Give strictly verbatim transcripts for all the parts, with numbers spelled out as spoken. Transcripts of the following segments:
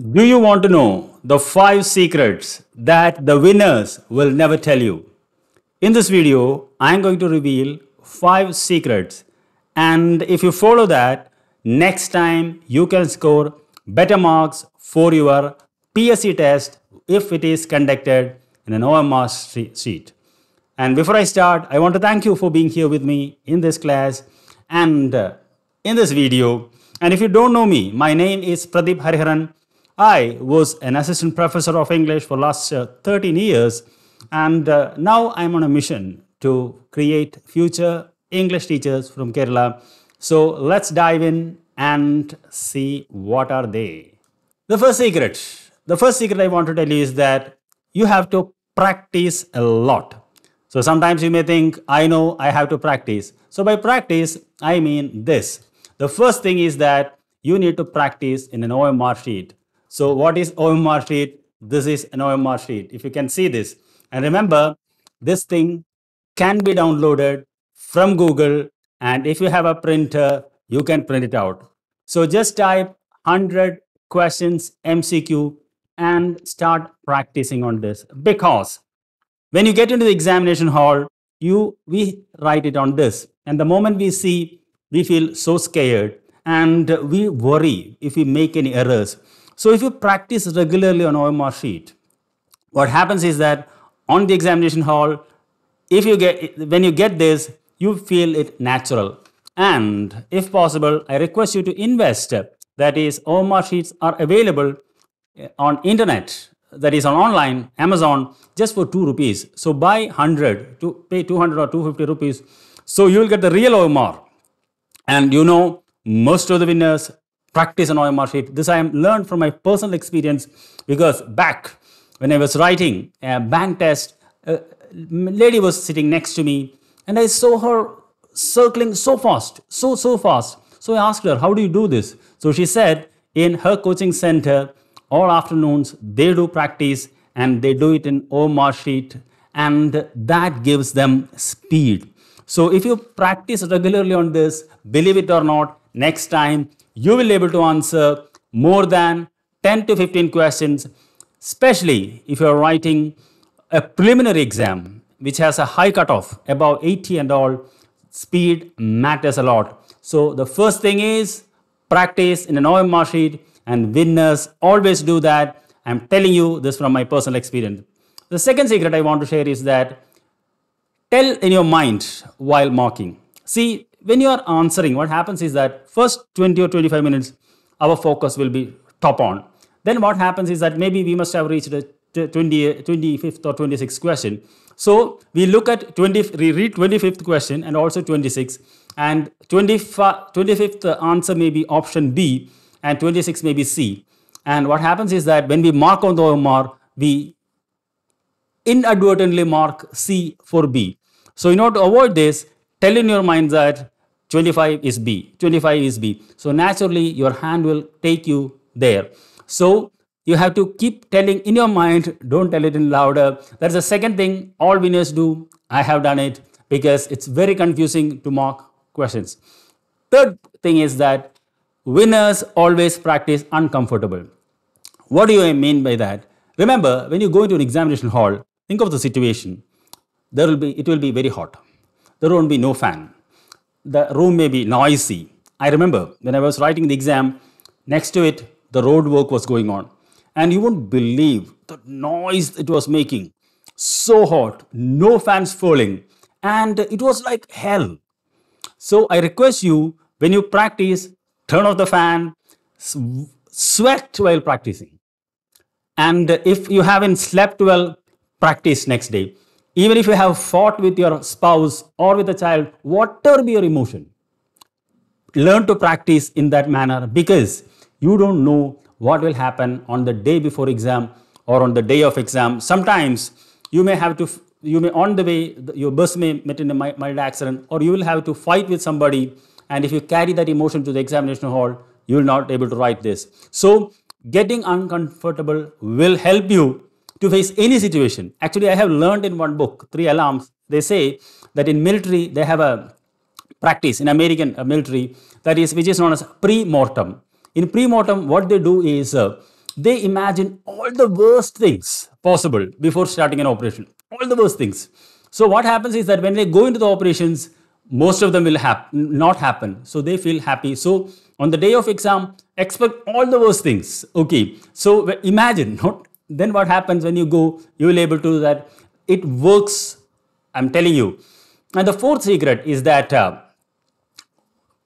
Do you want to know the five secrets that the winners will never tell you? In this video, I am going to reveal five secrets, and if you follow that, next time you can score better marks for your P S C test if it is conducted in an O M R sheet. And before I start, I want to thank you for being here with me in this class and in this video. And if you don't know me, my name is Pradeep Hariharan. I was an assistant professor of English for last uh, thirteen years, and uh, now I'm on a mission to create future English teachers from Kerala. So let's dive in and see what are they. The first secret, the first secret I want to tell you is that you have to practice a lot. So sometimes you may think, I know I have to practice. So by practice, I mean this. The first thing is that you need to practice in an O M R sheet. So what is O M R sheet? This is an O M R sheet, if you can see this. And remember, this thing can be downloaded from Google, and if you have a printer, you can print it out. So just type one hundred questions M C Q and start practicing on this, because when you get into the examination hall, you we write it on this. And the moment we see, we feel so scared and we worry if we make any errors. So if you practice regularly on O M R sheet, what happens is that on the examination hall, if you get, when you get this, you feel it natural. And if possible, I request you to invest. That is, O M R sheets are available on internet, that is on online, Amazon, just for two rupees. So buy one hundred, to pay two hundred or two hundred fifty rupees. So you will get the real O M R. And you know, most of the winners practice an O M R sheet. This I am learned from my personal experience, because back when I was writing a bank test, a lady was sitting next to me and I saw her circling so fast, so, so fast. So I asked her, how do you do this? So she said, in her coaching center, all afternoons, they do practice and they do it in O M R sheet, and that gives them speed. So if you practice regularly on this, believe it or not, next time, you will be able to answer more than ten to fifteen questions, especially if you are writing a preliminary exam, which has a high cutoff, about eighty and all. Speed matters a lot. So the first thing is practice in an O M R sheet, and winners always do that. I'm telling you this from my personal experience. The second secret I want to share is that tell in your mind while marking. See, when you are answering, what happens is that first twenty or twenty-five minutes, our focus will be top on. Then what happens is that maybe we must have reached a twenty, twenty-fifth or twenty-sixth question. So we look at twenty, read twenty-fifth question and also twenty-six, and twenty-fifth answer may be option B and twenty-six may be C. And what happens is that when we mark on the O M R, we inadvertently mark C for B. So in order to avoid this, tell in your mind that twenty-five is B, twenty-five is B. So naturally, your hand will take you there. So you have to keep telling in your mind, don't tell it in louder. That's the second thing all winners do. I have done it, because it's very confusing to mark questions. Third thing is that winners always practice uncomfortable. What do you mean by that? Remember, when you go into an examination hall, think of the situation. There will be, it will be very hot. There won't be no fan. The room may be noisy. I remember when I was writing the exam, next to it, the road work was going on. And you won't believe the noise it was making. So hot, no fans falling. And it was like hell. So I request you, when you practice, turn off the fan, sweat while practicing. And if you haven't slept well, practice next day. Even if you have fought with your spouse or with a child, whatever be your emotion, learn to practice in that manner, because you don't know what will happen on the day before exam or on the day of exam. Sometimes you may have to, you may on the way, your bus may met in a mild accident, or you will have to fight with somebody. And if you carry that emotion to the examination hall, you will not be able to write this. So getting uncomfortable will help you to face any situation. Actually, I have learned in one book, Three Alarms, they say that in military, they have a practice in American military, that is, which is known as pre-mortem. In pre-mortem, what they do is uh, they imagine all the worst things possible before starting an operation. All the worst things. So what happens is that when they go into the operations, most of them will hap- not happen. So they feel happy. So on the day of exam, expect all the worst things. Okay. So imagine. Not, then what happens when you go, you will able to do that. It works. I'm telling you. And the fourth secret is that uh,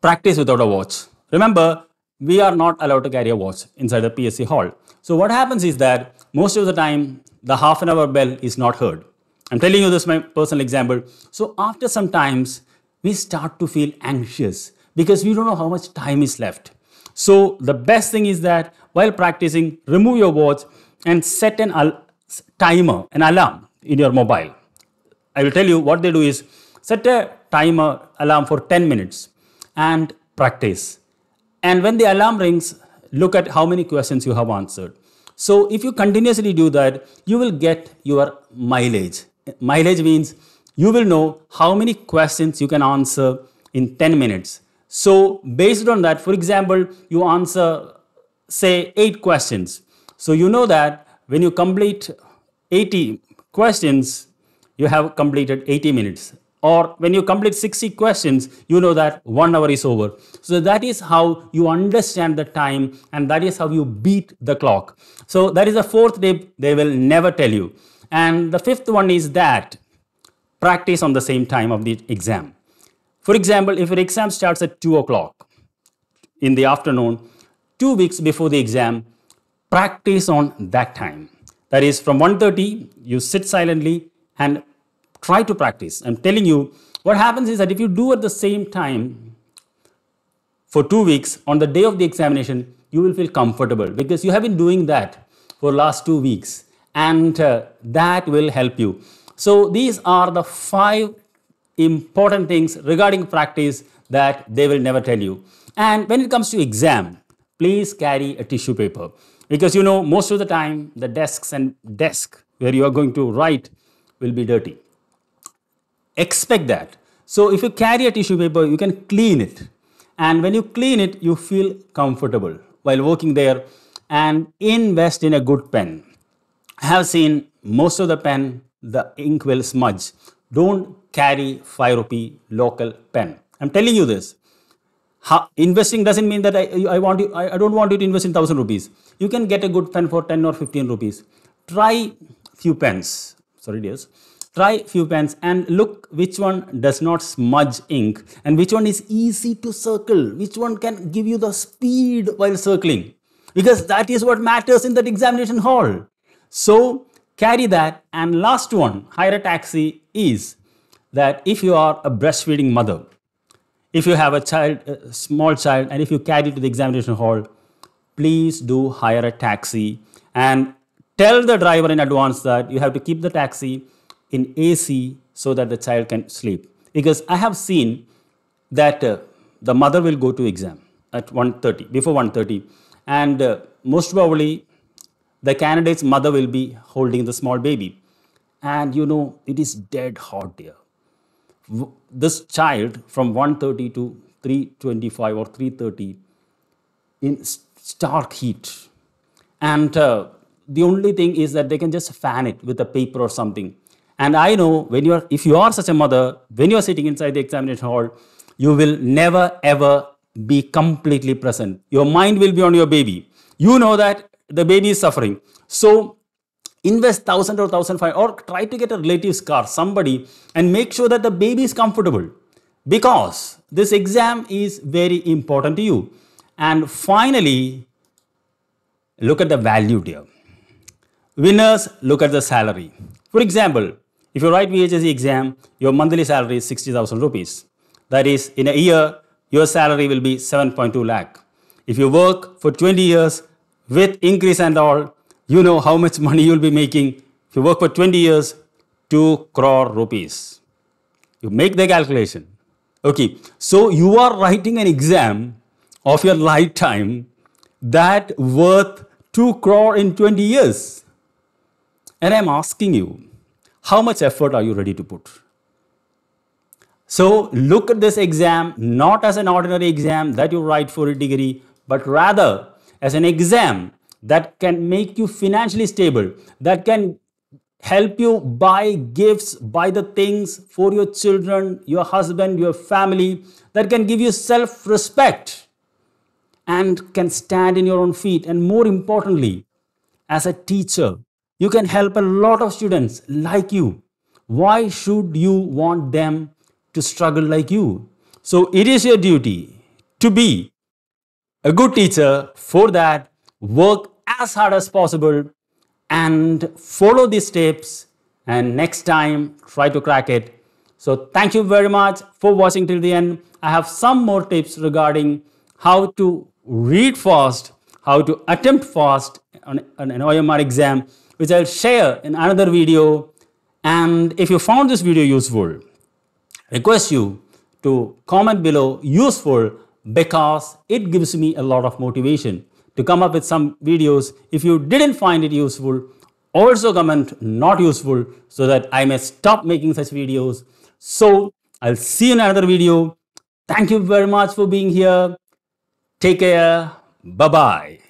practice without a watch. Remember, we are not allowed to carry a watch inside the P S C hall. So what happens is that most of the time, the half an hour bell is not heard. I'm telling you this my personal example. So after some times, we start to feel anxious because we don't know how much time is left. So the best thing is that while practicing, remove your watch and set an al- timer, an alarm in your mobile. I will tell you what they do is set a timer alarm for ten minutes and practice. And when the alarm rings, look at how many questions you have answered. So if you continuously do that, you will get your mileage. Mileage means you will know how many questions you can answer in ten minutes. So based on that, for example, you answer, say, eight questions. So you know that when you complete eighty questions, you have completed eighty minutes. Or when you complete sixty questions, you know that one hour is over. So that is how you understand the time, and that is how you beat the clock. So that is the fourth tip they will never tell you. And the fifth one is that practice on the same time of the exam. For example, if your exam starts at two o'clock in the afternoon, two weeks before the exam, practice on that time. That is from one thirty, you sit silently and try to practice. I'm telling you, what happens is that if you do at the same time for two weeks, on the day of the examination, you will feel comfortable because you have been doing that for last two weeks and uh, that will help you. So these are the five important things regarding practice that they will never tell you. And when it comes to exam, please carry a tissue paper because you know most of the time the desks and desk where you are going to write will be dirty. Expect that. So if you carry a tissue paper, you can clean it. And when you clean it, you feel comfortable while working there. And invest in a good pen. I have seen most of the pen, the ink will smudge. Don't carry five rupee local pen. I'm telling you this. How, investing doesn't mean that I, I, want you, I, I don't want you to invest in one thousand rupees. You can get a good pen for ten or fifteen rupees. Try few pens. Sorry, dears. Try few pens and look which one does not smudge ink and which one is easy to circle, which one can give you the speed while circling, because that is what matters in that examination hall. So carry that. And last one, hire a taxi, is that if you are a breastfeeding mother, if you have a child, a small child, and if you carry to the examination hall, please do hire a taxi and tell the driver in advance that you have to keep the taxi in A C so that the child can sleep. Because I have seen that uh, the mother will go to exam at one thirty, before one thirty, and uh, most probably the candidate's mother will be holding the small baby. And you know, it is dead hot there. This child from one thirty to three twenty-five or three thirty in stark heat. And uh, the only thing is that they can just fan it with a paper or something. And I know when you are, if you are such a mother, when you are sitting inside the examination hall, you will never ever be completely present. Your mind will be on your baby. You know that the baby is suffering. So invest thousand or thousand five, or try to get a relative's car, somebody, and make sure that the baby is comfortable, because this exam is very important to you. And finally, look at the value, dear. Winners look at the salary. For example, if you write V H S E exam, your monthly salary is sixty thousand rupees. That is, in a year, your salary will be seven point two lakh. If you work for twenty years with increase and all, you know how much money you'll be making. If you work for twenty years, two crore rupees. You make the calculation. Okay, so you are writing an exam of your lifetime that worth two crore in twenty years. And I'm asking you, how much effort are you ready to put? So look at this exam not as an ordinary exam that you write for a degree, but rather as an exam that can make you financially stable, that can help you buy gifts, buy the things for your children, your husband, your family, that can give you self-respect and can stand in your own feet. And more importantly, as a teacher, you can help a lot of students like you. Why should you want them to struggle like you? So it is your duty to be a good teacher. For that, work as hard as possible and follow these tips, and next time try to crack it. So thank you very much for watching till the end. I have some more tips regarding how to read fast, how to attempt fast on an O M R exam, which I'll share in another video. And if you found this video useful, I request you to comment below useful, because it gives me a lot of motivation to come up with some videos. If you didn't find it useful, also comment not useful, so that I may stop making such videos. So I'll see you in another video. Thank you very much for being here. Take care. Bye-bye.